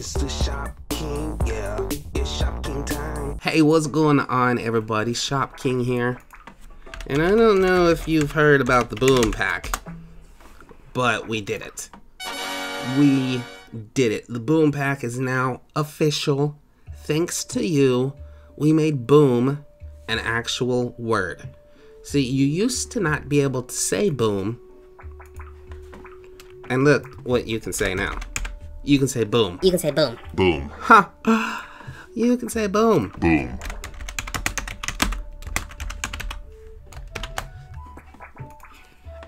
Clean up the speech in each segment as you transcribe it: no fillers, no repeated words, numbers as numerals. It's the Shopking, yeah, it's Shopking time. Hey, what's going on, everybody? Shopking here. And I don't know if you've heard about the Boom Pack, but we did it. We did it. The Boom Pack is now official. Thanks to you, we made boom an actual word. See, you used to not be able to say boom. And look what you can say now. You can say boom. You can say boom. Boom. Ha! Huh. You can say boom. Boom.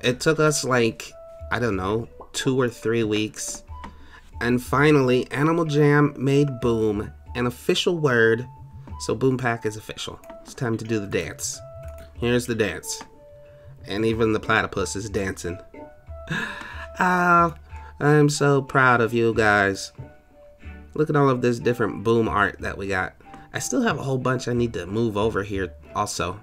It took us like, I don't know, 2 or 3 weeks. And finally, Animal Jam made boom an official word. So Boom Pack is official. It's time to do the dance. Here's the dance. And even the platypus is dancing. Ah, I'm so proud of you guys. Look at all of this different boom art that we got. I still have a whole bunch I need to move over here also.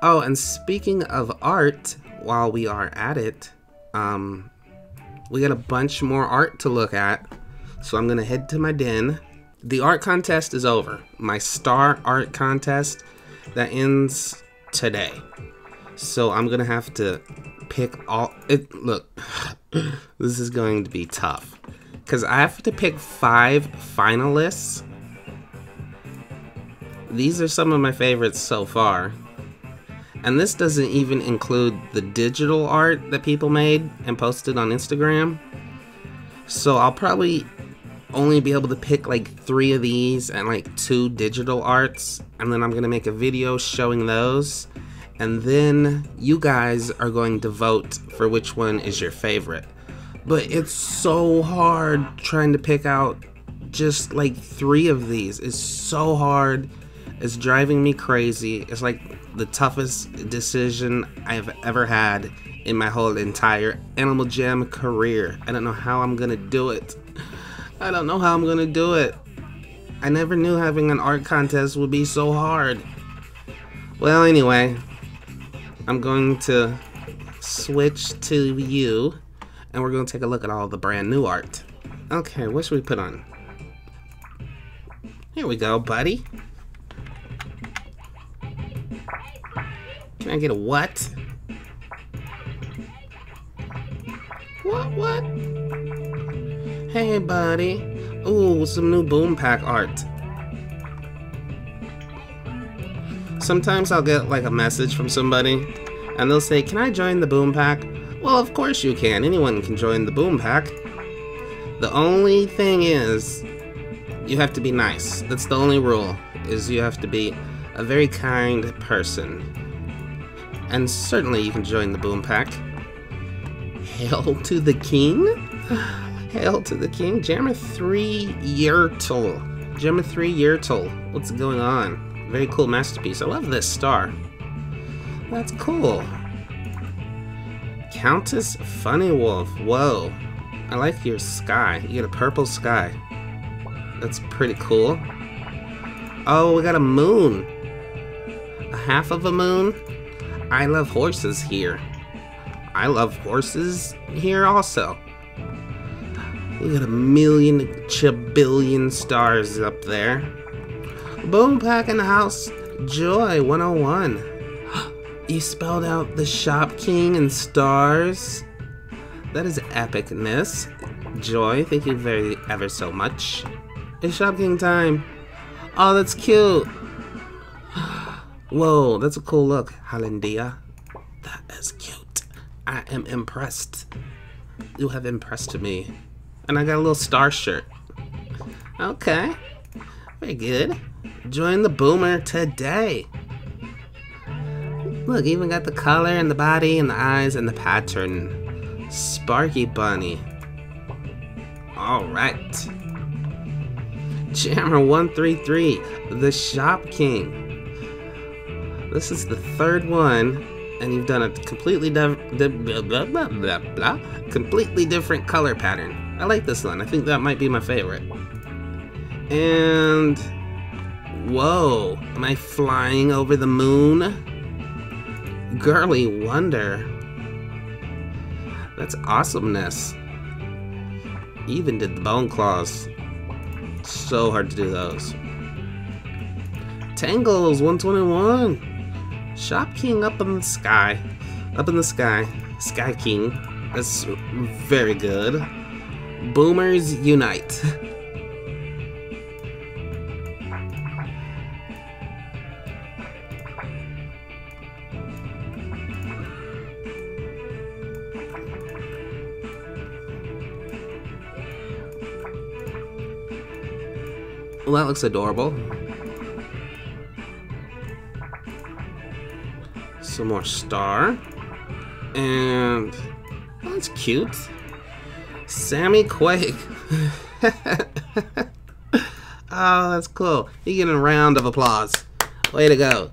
Oh, and speaking of art, while we are at it, we got a bunch more art to look at. So I'm gonna head to my den. The art contest is over. My Star Art Contest, that ends today. So I'm gonna have to pick all it. Look, this is going to be tough because I have to pick 5 finalists. These are some of my favorites so far, and this doesn't even include the digital art that people made and posted on Instagram. So I'll probably only be able to pick like 3 of these and like 2 digital arts, and then I'm gonna make a video showing those. And then you guys are going to vote for which one is your favorite. But it's so hard trying to pick out just like 3 of these. It's so hard. It's driving me crazy. It's like the toughest decision I've ever had in my whole entire Animal Jam career. I don't know how I'm gonna do it. I don't know how I'm gonna do it. I never knew having an art contest would be so hard. Well, anyway, I'm going to switch to you, and we're going to take a look at all the brand new art. Okay, what should we put on? Here we go, buddy. Can I get a what? What? Hey, buddy. Ooh, some new Boom Pack art. Sometimes I'll get like a message from somebody and they'll say, can I join the Boom Pack? Well, of course you can. Anyone can join the Boom Pack. The only thing is you have to be nice. That's the only rule, is you have to be a very kind person. And certainly you can join the Boom Pack. Hail to the king? Hail to the king. Jammer 3 Yertle. Jammer 3 Yertle. What's going on? Very cool masterpiece. I love this star. That's cool. Countess Funny Wolf. Whoa. I like your sky. You got a purple sky. That's pretty cool. Oh, we got a moon. A half of a moon. I love horses here. I love horses here also. We got a million chabillion stars up there. Boom Pack in the house. Joy 101. You spelled out the Shopking and stars. That is epicness. Joy, thank you very ever so much. It's Shopking time. Oh, that's cute. Whoa, that's a cool look, Hollandia. That is cute. I am impressed. You have impressed me. And I got a little star shirt. Okay. Very good. Join the boomer today. Look, even got the color and the body and the eyes and the pattern. Sparky Bunny. Alright. Jammer 133, the Shopking. This is the 3rd one, and you've done a completely different color pattern. I like this one. I think that might be my favorite. And whoa, am I flying over the moon? Girly Wonder. That's awesomeness. Even did the bone claws. So hard to do those. Tangles 121. Shopking up in the sky. Up in the sky. Sky King. That's very good. Boomers unite. Well, that looks adorable. Some more star. And well, that's cute. Sammy Quake. Oh, that's cool. You get a round of applause. Way to go.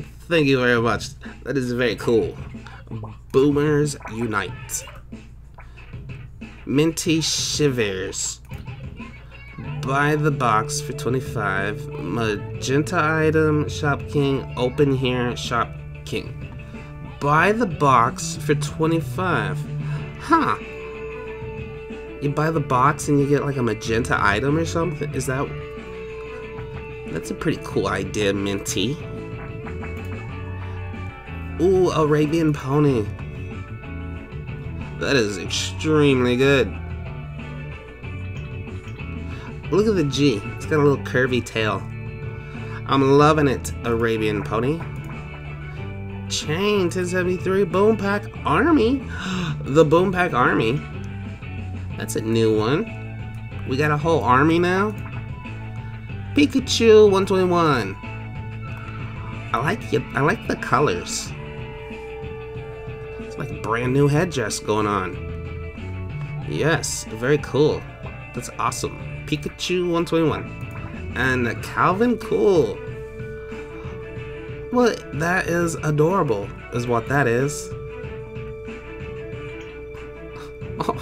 Thank you very much. That is very cool. Boomers unite. Minty Shivers. Buy the box for 25. Magenta item, Shopking. Open here, Shopking. Buy the box for 25. Huh. You buy the box and you get like a magenta item or something? Is that... That's a pretty cool idea, Minty. Ooh, Arabian Pony. That is extremely good. Look at the G. It's got a little curvy tail. I'm loving it, Arabian Pony. Chain 1073 Boom Pack Army. The Boom Pack Army. That's a new one. We got a whole army now. Pikachu 121. I like the colors. It's like a brand new headdress going on. Yes, very cool. That's awesome. Pikachu 121 and Calvin Cool. Well, that is adorable is what that is. Oh,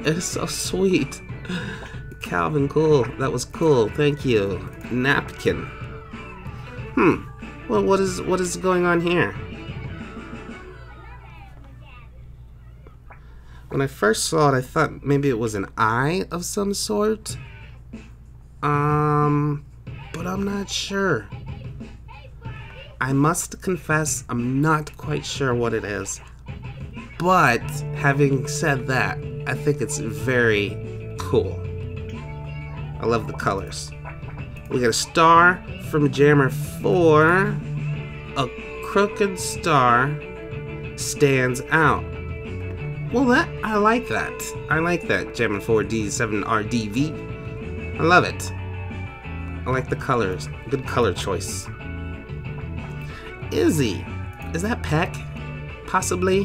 it's so sweet. Calvin Cool, that was cool. Thank you. Napkin. Well, what is going on here? When I first saw it, I thought maybe it was an eye of some sort. But I'm not sure. I must confess, I'm not quite sure what it is. But, having said that, I think it's very cool. I love the colors. We got a star from Jammer 4. A crooked star stands out. Well, I like that. I like that Jammer 4D7RDV. I love it. I like the colors. Good color choice. Izzy. Is that Peck? Possibly.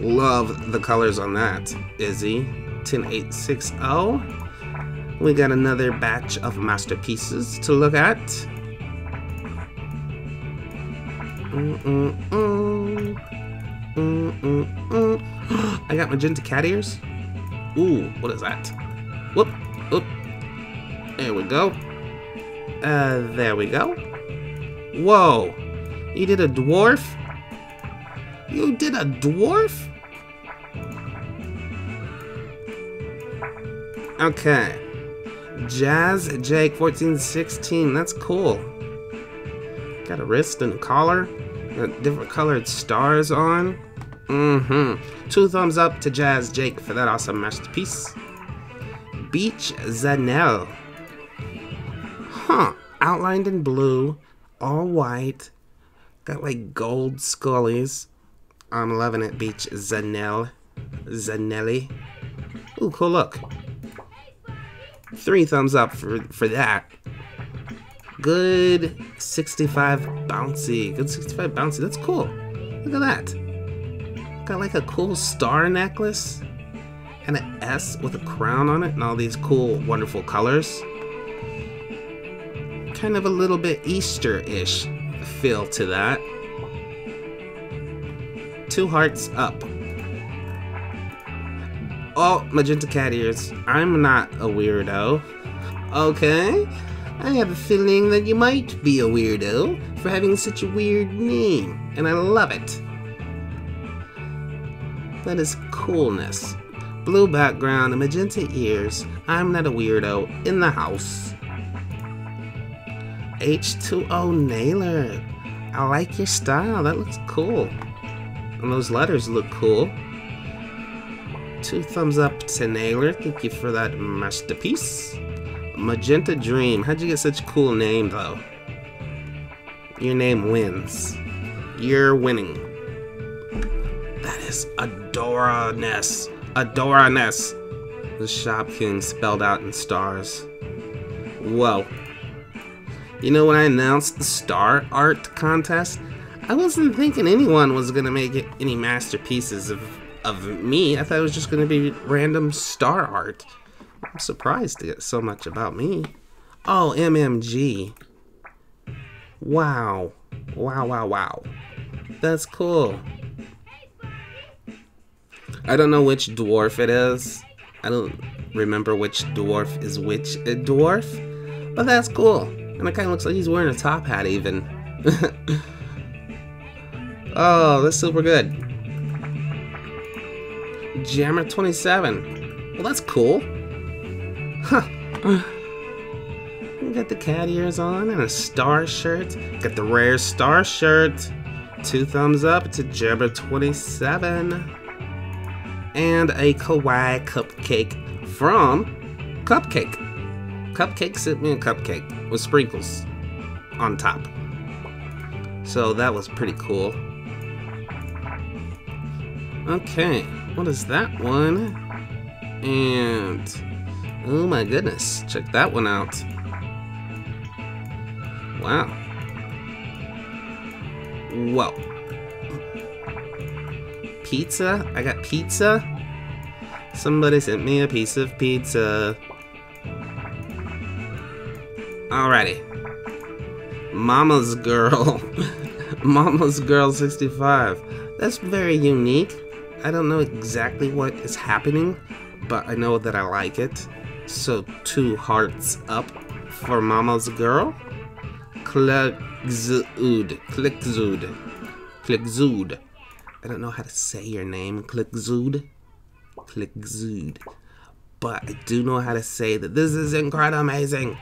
Love the colors on that. Izzy. 10860. We got another batch of masterpieces to look at. I got magenta cat ears. Ooh, what is that? Whoop. Oop. There we go. There we go. Whoa. You did a dwarf? You did a dwarf? Okay. Jazz Jake 1416. That's cool. Got a wrist and a collar. Got different colored stars on. Two thumbs up to Jazz Jake for that awesome masterpiece. Beach Zanel. Huh. Outlined in blue. All white. Got like gold scullies. I'm loving it, Beach Zanel. Zanelli. Ooh, cool look. Three thumbs up for that. Good 65 bouncy. Good 65 bouncy. That's cool. Look at that. Got like a cool star necklace. And an S with a crown on it and all these cool, wonderful colors. Kind of a little bit Easter-ish feel to that. Two hearts up. Oh, magenta cat ears. I'm not a weirdo. Okay. I have a feeling that you might be a weirdo for having such a weird name. And I love it. That is coolness. blue background and magenta ears. I'm not a weirdo in the house. H2O Naylor. I like your style. That looks cool. And those letters look cool. 2 thumbs up to Naylor. Thank you for that masterpiece. Magenta Dream. How'd you get such a cool name, though? Your name wins. You're winning. That is Adora-ness. Adora-ness. The Shopking spelled out in stars. Whoa. You know, when I announced the Star Art Contest, I wasn't thinking anyone was going to make it any masterpieces of me. I thought it was just going to be random star art. I'm surprised to get so much about me. Oh, MMG. Wow. Wow, wow, wow. That's cool. I don't know which dwarf it is. I don't remember which dwarf is which dwarf, but that's cool. And it kind of looks like he's wearing a top hat even. Oh, that's super good. Jammer 27. Well, that's cool. Huh. Got the cat ears on and a star shirt. Got the rare star shirt. 2 thumbs up to Jammer 27. And a kawaii cupcake from Cupcake. Cupcake sent me a cupcake with sprinkles on top. So that was pretty cool. Okay, what is that one? And, oh my goodness, check that one out. Wow. Whoa. Pizza? I got pizza? Somebody sent me a piece of pizza. Alrighty. Mama's Girl. Mama's Girl 65. That's very unique. I don't know exactly what is happening, but I know that I like it. So 2 hearts up for Mama's Girl. Klickzood. Klickzood. Klickzood. I don't know how to say your name, Klickzood. Klickzood. But I do know how to say that this is incredible amazing.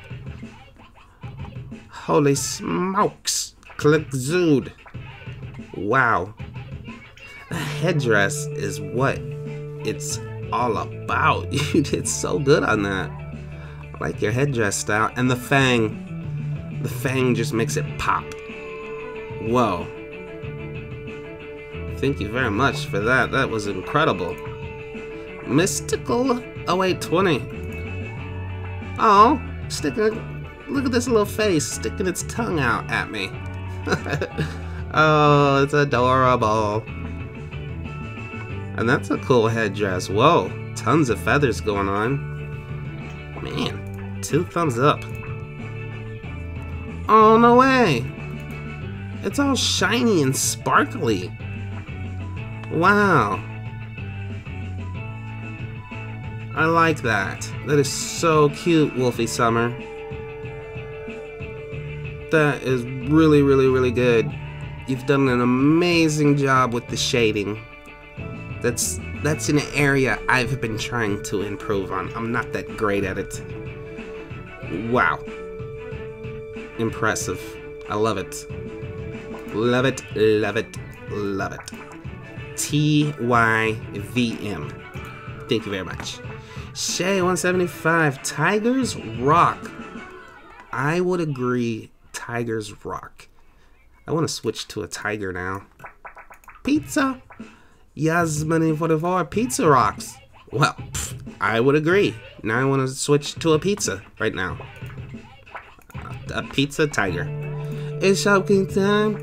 Holy smokes! Klickzood! Wow. A headdress is what it's all about. You did so good on that. I like your headdress style. And the fang. The fang just makes it pop. Whoa. Thank you very much for that. That was incredible. Mystical 0820. Oh, look at this little face sticking its tongue out at me. Oh, it's adorable. And that's a cool headdress. Whoa, tons of feathers going on. Man, 2 thumbs up. Oh, no way. It's all shiny and sparkly. Wow. I like that. That is so cute, Wolfie Summer. That is really, really, really good. You've done an amazing job with the shading. That's an area I've been trying to improve on. I'm not that great at it. Wow. Impressive. I love it. Love it, love it, love it. TYVM. Thank you very much. Shay 175. Tigers rock. I would agree. Tigers rock. I want to switch to a tiger now. Pizza. Yasmini44, pizza rocks. Well, pff, I would agree. Now I want to switch to a pizza right now. A pizza tiger. It's Shopking time.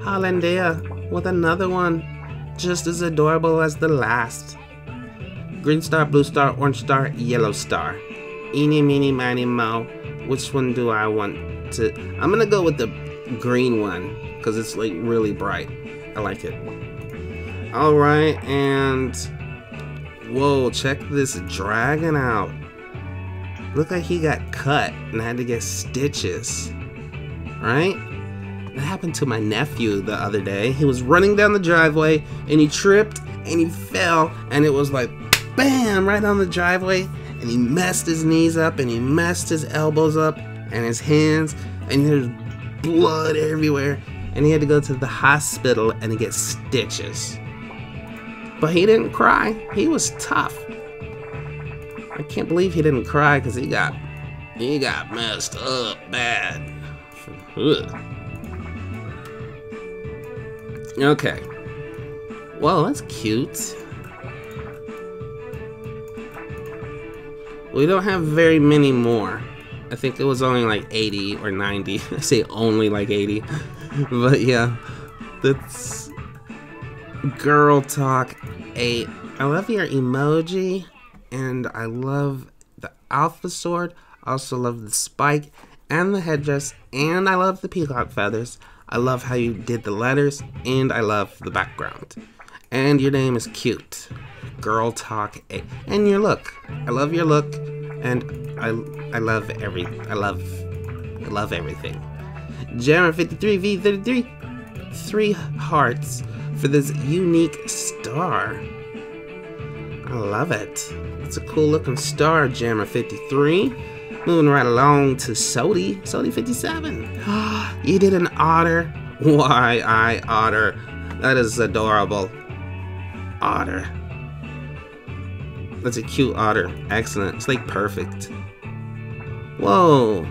Hollandia with another one. Just as adorable as the last. Green star, blue star, orange star, yellow star. Eeny, meeny, miny, mo. Which one do I want to... I'm gonna go with the green one because it's like really bright. I like it. Alright, and whoa, check this dragon out. Look like he got cut and had to get stitches. Right? That happened to my nephew the other day. He was running down the driveway and he tripped and he fell and it was like bam, right on the driveway, and he messed his knees up, and he messed his elbows up, and his hands, and there's blood everywhere, and he had to go to the hospital and get stitches. But he didn't cry. He was tough. I can't believe he didn't cry because he got messed up bad. Ugh. Okay. Well, that's cute. We don't have very many more. I think it was only like 80 or 90. I say only like 80. But yeah, that's Girl Talk 8. I love your emoji, and I love the alpha sword. I also love the spike and the headdress, and I love the peacock feathers. I love how you did the letters, and I love the background. And your name is cute, Girl Talk 8. And your look, I love your look, and I love everything. Jammer 53v33, 3 hearts for this unique star. I love it. It's a cool looking star, Jammer 53. Moving right along to Sody 57. You did an otter. Why, I otter. That is adorable. Otter. That's a cute otter. Excellent. It's like perfect. Whoa.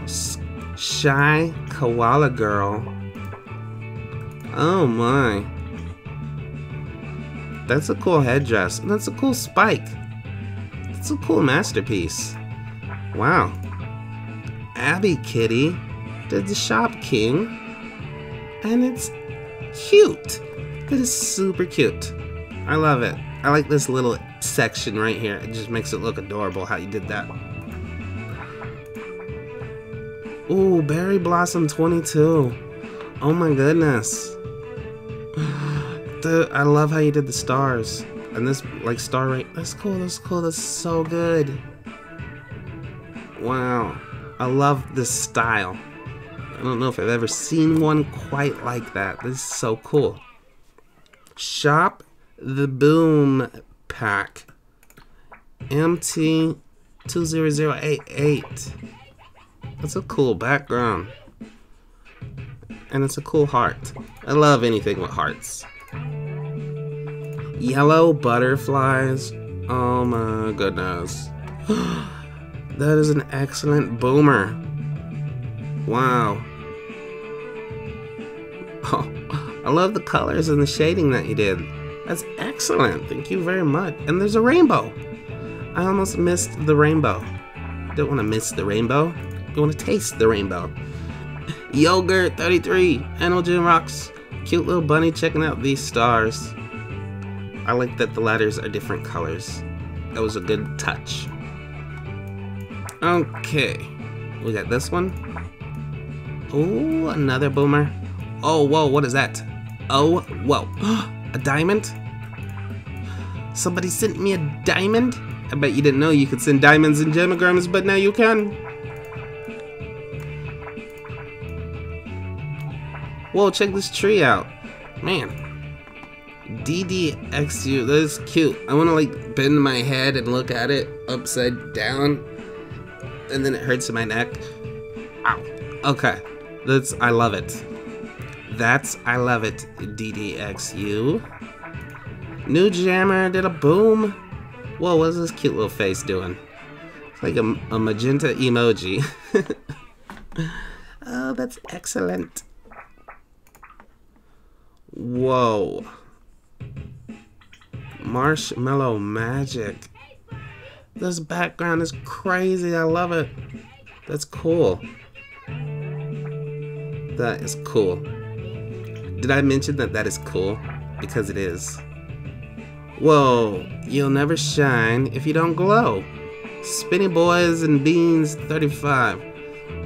Shy koala girl. Oh my. That's a cool headdress. That's a cool spike. That's a cool masterpiece. Wow. Abby Kitty did the Shopking, and it's cute. It is super cute. I love it. I like this little section right here. It just makes it look adorable how you did that. Ooh, Berry Blossom 22. Oh my goodness. Dude, I love how you did the stars. And this, like, star right. That's cool, that's cool, that's so good. Wow. I love this style. I don't know if I've ever seen one quite like that. This is so cool. Shop the Boom Pack. MT20088. That's a cool background. And it's a cool heart. I love anything with hearts. Yellow butterflies. Oh my goodness. That is an excellent boomer. Wow. Oh, I love the colors and the shading that you did. That's excellent. Thank you very much. And there's a rainbow. I almost missed the rainbow. Don't want to miss the rainbow. You want to taste the rainbow. Yogurt 33. Animal Jam rocks. Cute little bunny checking out these stars. I like that the letters are different colors. That was a good touch. Okay, we got this one. Oh, another boomer. Oh, whoa, what is that? Oh, whoa, a diamond? Somebody sent me a diamond? I bet you didn't know you could send diamonds and gemograms, but now you can. Whoa, check this tree out. Man. DDXU, that is cute. I want to like bend my head and look at it upside down. And then it hurts in my neck. Ow. Okay. That's, I love it. That's, I love it, DDXU. New Jammer did a boom. Whoa, what is this cute little face doing? It's like a magenta emoji. Oh, that's excellent. Whoa. Marshmallow Magic. This background is crazy. I love it. That's cool. That is cool. Did I mention that that is cool? Because it is. Whoa. You'll never shine if you don't glow. Spinny Boys and Beans 35.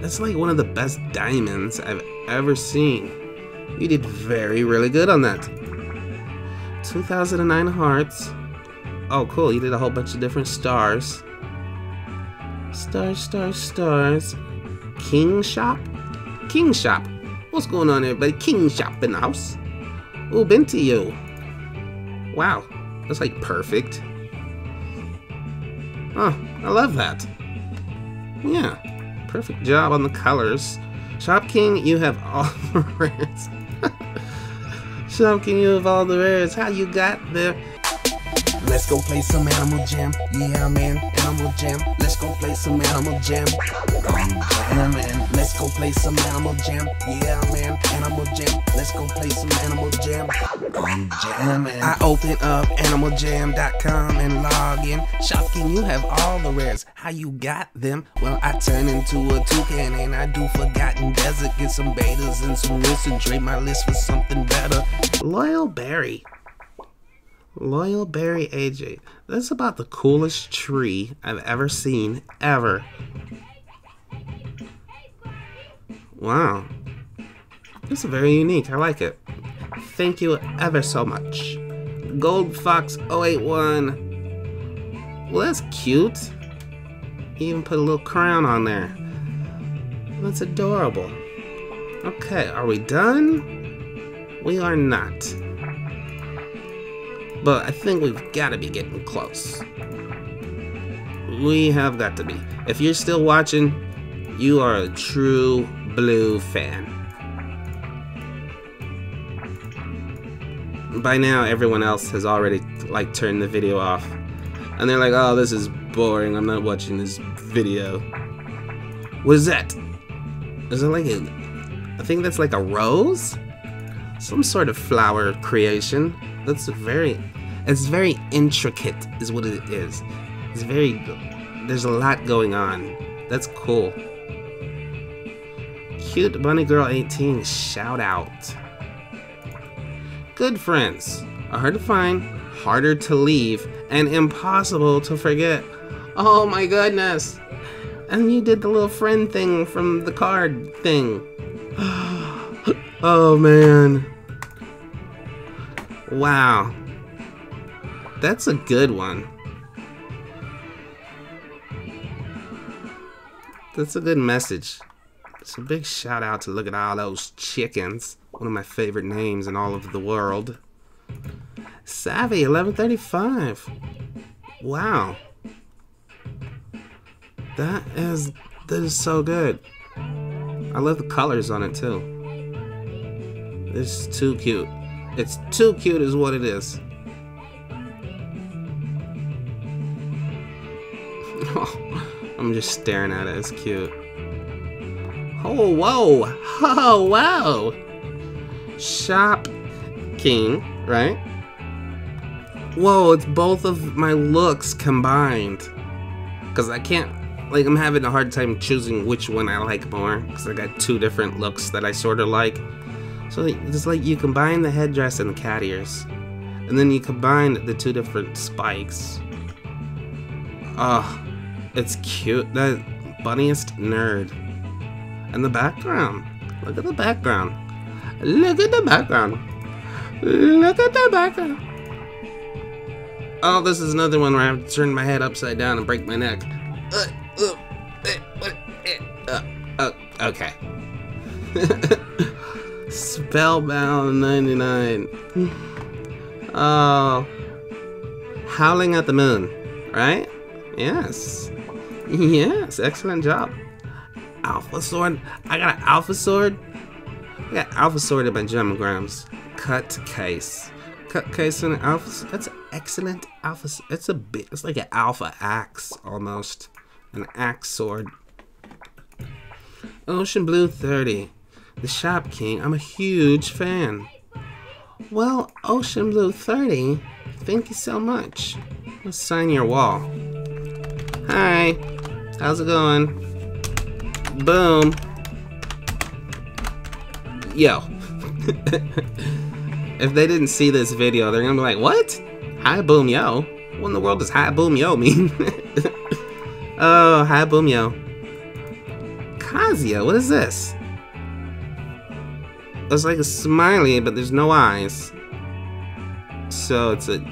That's like one of the best diamonds I've ever seen. You did really good on that. 2009 hearts. Oh, cool, you did a whole bunch of different stars. Stars, stars, stars. King Shop? King Shop. What's going on, everybody? King Shop in the house. Ooh, been to you. Wow, that's like perfect. Oh, I love that. Yeah, perfect job on the colors. Shopking, you have all the rares. Shopking, you have all the rares. How you got there? Let's go play some Animal Jam. Yeah, man, Animal Jam. Let's go play some Animal Jam. Yeah, man, let's go play some Animal Jam. Yeah, man, Animal Jam. Let's go play some Animal Jam. Yeah, man. I open up animaljam.com and log in. Shopking, you have all the rares. How you got them? Well, I turn into a toucan and I do Forgotten Desert. Get some betas and some risks and trade my list for something better. Loyal Berry. Loyal Berry AJ. That's about the coolest tree I've ever seen, ever. Wow. This is very unique. I like it. Thank you ever so much. Gold Fox 081. Well, that's cute. He even put a little crown on there. That's adorable. Okay, are we done? We are not. But I think we've got to be getting close. We have got to be. If you're still watching, you are a true blue fan. By now, everyone else has already like turned the video off. And they're like, oh, this is boring. I'm not watching this video. What is that? Is it like a... I think that's like a rose? Some sort of flower creation. That's very... It's very intricate is what it is. It's very... There's a lot going on. That's cool. Cute Bunny Girl 18. Shout out. Good friends. Are hard to find, harder to leave, and impossible to forget. Oh my goodness. And you did the little friend thing from the card thing. Oh man. Wow. That's a good one. That's a good message. It's a big shout out to look at all those chickens. One of my favorite names in all of the world. Savvy 1135. Wow. That is so good. I love the colors on it too. This is too cute. It's too cute is what it is. I'm just staring at it. It's cute. Oh, whoa. Oh, wow. Shopking, right? Whoa, it's both of my looks combined. Because I can't... Like, I'm having a hard time choosing which one I like more. Because I got two different looks that I sort of like. So it's like you combine the headdress and the cat ears, and then you combine the two different spikes. Oh, it's cute. That bunniest nerd. And the background. Look at the background. Look at the background. Look at the background. Oh, this is another one where I have to turn my head upside down and break my neck. Okay. Spellbound 99. Oh. Howling at the Moon, right? Yes. Yes, excellent job. Alpha Sword. I got an Alpha Sword. I got Alpha Sword in my gemograms. Cut Case. Cut Case and Alpha. That's an excellent Alpha. It's a bit. It's like an Alpha Axe almost. An Axe Sword. Ocean Blue 30. The Shopking, I'm a huge fan. Well, Ocean Blue 30, thank you so much. Let's sign your wall. Hi, how's it going? Boom. Yo. If they didn't see this video, they're gonna be like, what? Hi, Boom, yo. What in the world does hi, Boom, yo mean? Oh, hi, Boom, yo. Kazuya, what is this? It's like a smiley, but there's no eyes. So it's an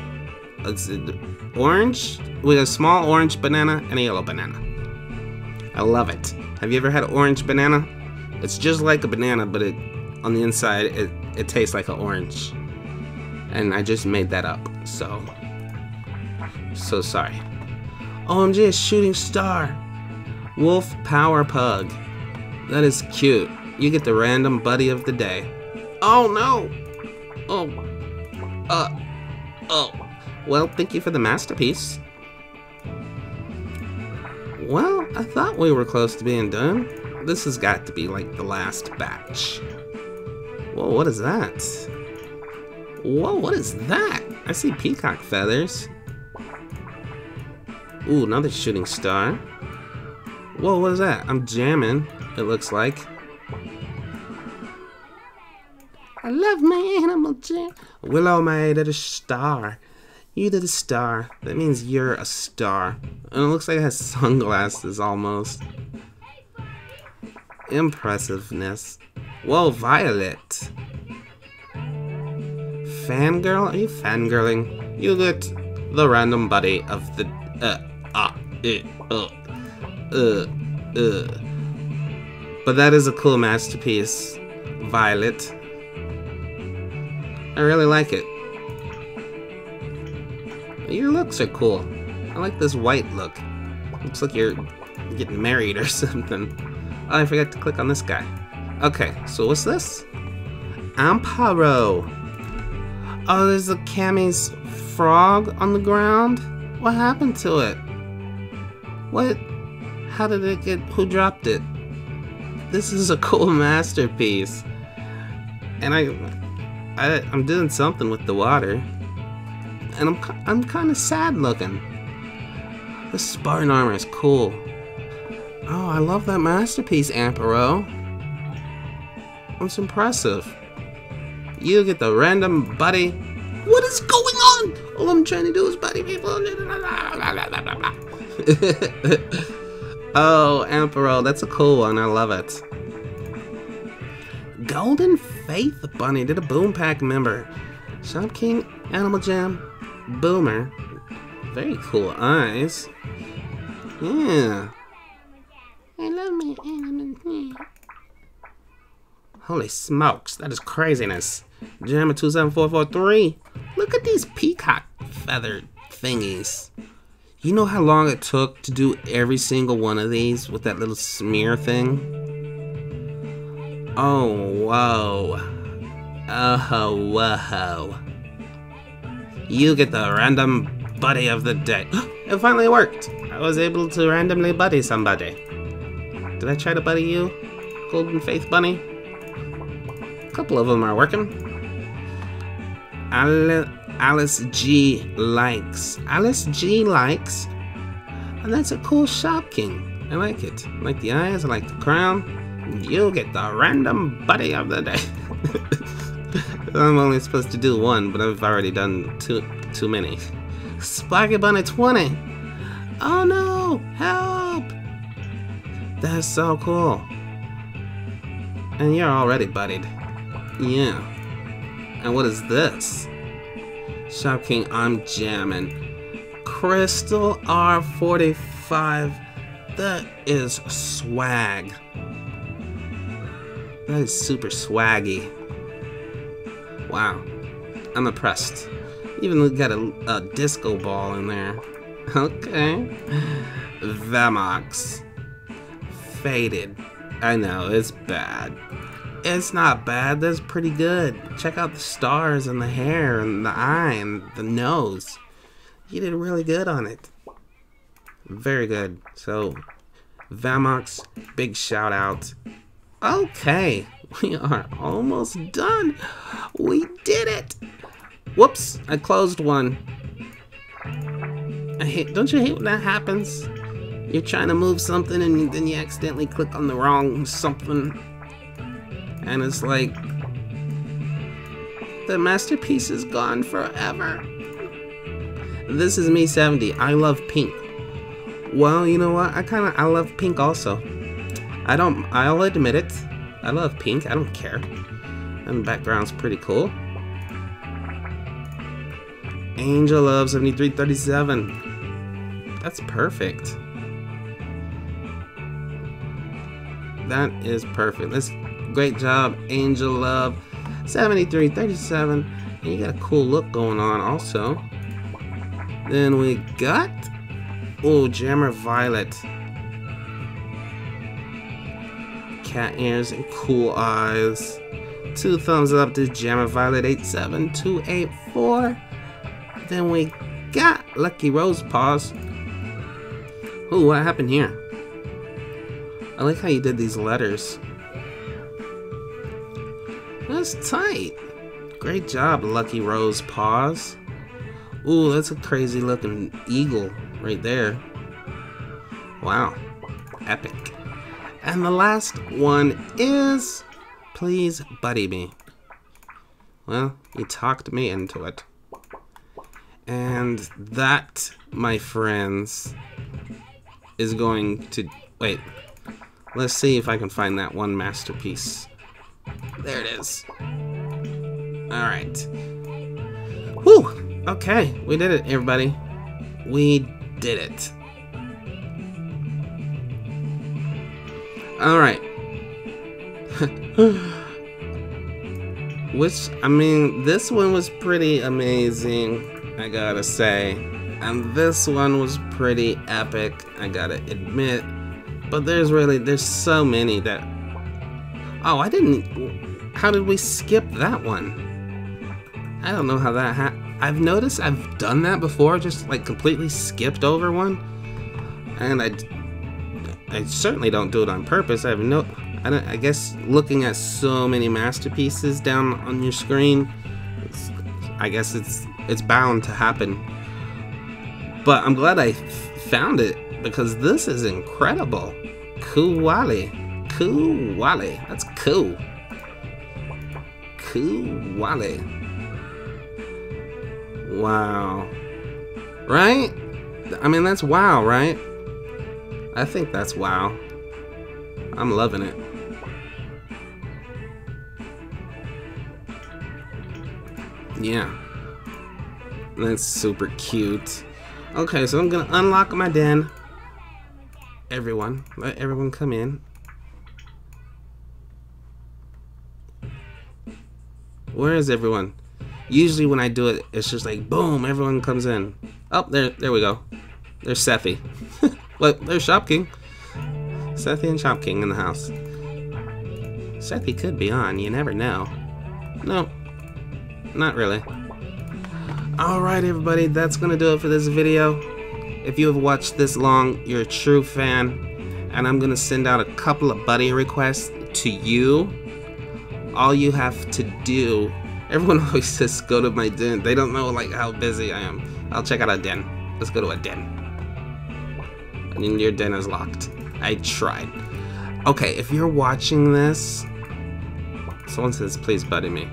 orange with a small orange banana and a yellow banana. I love it. Have you ever had an orange banana? It's just like a banana, but it on the inside it tastes like an orange. And I just made that up. So sorry. OMG, a shooting star. Wolf Power Pug. That is cute. You get the random buddy of the day. Oh no! Oh. Well, thank you for the masterpiece. Well, I thought we were close to being done. This has got to be like the last batch. Whoa, what is that? Whoa, what is that? I see peacock feathers. Ooh, another shooting star. Whoa, what is that? I'm jamming, it looks like. I love my animal jam. Willow made it a star. You did a star. That means you're a star. And it looks like it has sunglasses almost. Impressiveness. Whoa, Violet. Fangirl? Are you fangirling? You get the random buddy of the... But that is a cool masterpiece, Violet. I really like it. Your looks are cool. I like this white look. Looks like you're getting married or something. Oh, I forgot to click on this guy. Okay, so what's this? Amparo. Oh, there's a Cammy's frog on the ground? What happened to it? What? How did it get... Who dropped it? This is a cool masterpiece. And I'm doing something with the water. And I'm kind of sad looking. The Spartan armor is cool. Oh, I love that masterpiece, Amparo. It's impressive. You get the random buddy. What is going on? All I'm trying to do is buddy people. Oh, Amparo, that's a cool one. I love it. Golden Faith Bunny did a Boom Pack member. Shopking, Animal Jam, Boomer. Very cool eyes. Yeah. I love my animal jam. Holy smokes, that is craziness. Jammer 27443. Look at these peacock feather thingies. You know how long it took to do every single one of these with that little smear thing? Oh, whoa. Oh, whoa. You get the random buddy of the day. It finally worked. I was able to randomly buddy somebody. Did I try to buddy you, Golden Faith Bunny? Couple of them are working. Alice G likes. Alice G likes. And that's a cool Shopking. I like it. I like the eyes. I like the crown. You'll get the random buddy of the day. I'm only supposed to do one, but I've already done too many. Sparky Bunny 20. Oh no! Help! That's so cool. And you're already buddied. Yeah. And what is this? Shopking, I'm jamming. Crystal R45. That is swag. That is super swaggy. Wow. I'm impressed. Even got a disco ball in there. Okay. Vamox. Faded. I know, it's bad. It's not bad, that's pretty good. Check out the stars and the hair and the eye and the nose. You did really good on it. Very good. So, Vamox, big shout out. Okay, we are almost done. We did it. Whoops, I closed one. Don't you hate when that happens? You're trying to move something and then you accidentally click on the wrong something. And it's like, the masterpiece is gone forever. This is me 70, I love pink. Well, you know what, I love pink also. I'll admit it, I love pink, I don't care. And the background's pretty cool. Angel Love 7337, that's perfect. That is perfect. Great job, Angel Love 7337. And you got a cool look going on also. Then we got Ooh, Jammer Violet. Cat ears and cool eyes. 2 thumbs up to Jammer Violet 87284. Then we got Lucky Rose Paws. Ooh, what happened here? I like how you did these letters. That's tight. Great job, Lucky Rose Paws. Ooh, that's a crazy looking eagle right there. Wow. Epic. And the last one is Please Buddy Me. Well, you talked me into it. And that, my friends, is going to... Wait. Let's see if I can find that one masterpiece. There it is. Alright. Whew! Okay, we did it, everybody. We did it. Alright. Which, I mean, this one was pretty amazing, I gotta say. And this one was pretty epic, I gotta admit. But there's so many that... Oh, I didn't... How did we skip that one? I don't know how that happened. I've noticed I've done that before, just like completely skipped over one. And I certainly don't do it on purpose. I have no... I guess looking at so many masterpieces down on your screen, I guess it's bound to happen. But I'm glad I found it, because this is incredible. Kuwali. Kuwali. That's cool. Kuwali. Wow. Right? I mean, that's wow, right? I think that's wow. I'm loving it. Yeah. That's super cute. Okay, so I'm gonna unlock my den. Everyone. Let everyone come in. Where is everyone? Usually when I do it, it's just like, boom, everyone comes in. Oh, there we go. There's Sethy. Well, there's Shopking. Sethy and Shopking in the house. Sethy could be on, you never know. No, not really. Alright everybody, that's gonna do it for this video. If you have watched this long, you're a true fan, and I'm gonna send out a couple of buddy requests to you. All you have to do, everyone always says go to my den, they don't know like how busy I am. I'll check out a den. Let's go to a den. I mean, your den is locked. I tried. Okay, if you're watching this, someone says please buddy me.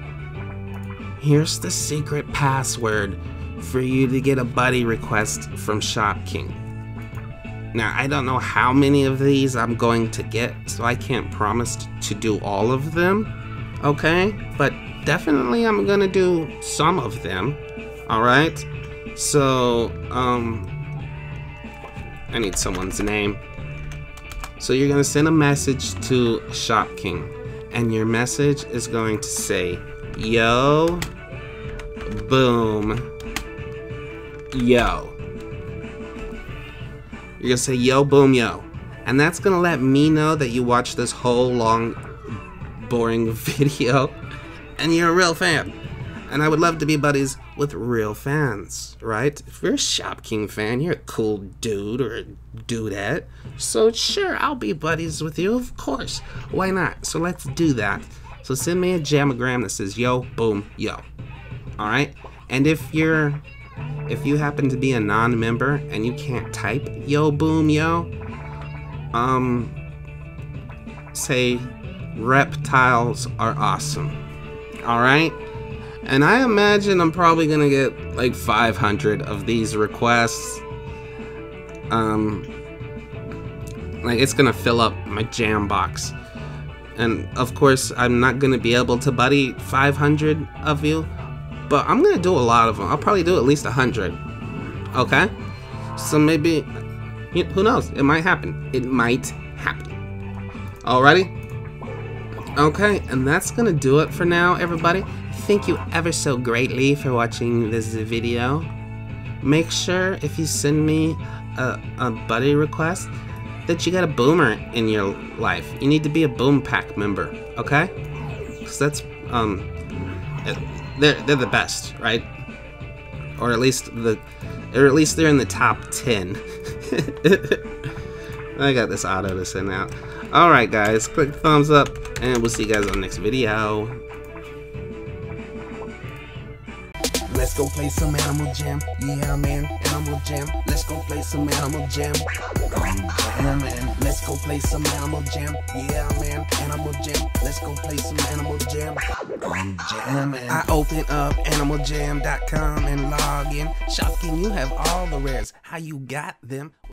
Here's the secret password for you to get a buddy request from Shopking. Now, I don't know how many of these I'm going to get, so I can't promise to do all of them, okay? But definitely I'm gonna do some of them, all right? So, I need someone's name. So you're gonna send a message to Shopking, and your message is going to say, yo, boom, yo. You're gonna say yo, boom, yo. And that's gonna let me know that you watched this whole long, boring video, and you're a real fan. And I would love to be buddies with real fans, right? If you're a Shopking fan, you're a cool dude or a dudette. So sure, I'll be buddies with you, of course. Why not? So let's do that. So send me a jamogram that says yo, boom, yo. Alright? And if you happen to be a non-member and you can't type yo, boom, yo, say reptiles are awesome. Alright? And I imagine I'm probably gonna get like 500 of these requests. Like it's gonna fill up my jam box. And of course I'm not gonna be able to buddy 500 of you, but I'm gonna do a lot of them. I'll probably do at least 100. Okay? So maybe, who knows? It might happen. It might happen. Alrighty? Okay, and that's gonna do it for now, everybody. Thank you ever so greatly for watching this video. Make sure if you send me a buddy request, that you got a boomer in your life. You need to be a Boom Pack member, okay? Because that's, they're the best, right? Or at least they're in the top 10. I got this auto to send out. Alright guys, click thumbs up, and we'll see you guys on the next video. Let's go play some Animal Jam. Yeah, man, Animal Jam. Let's go play some Animal Jam. Yeah, man, let's go play some Animal Jam. Yeah, man, Animal Jam. Let's go play some Animal Jam. I open up animaljam.com and log in. Shopking, you have all the rares. How you got them?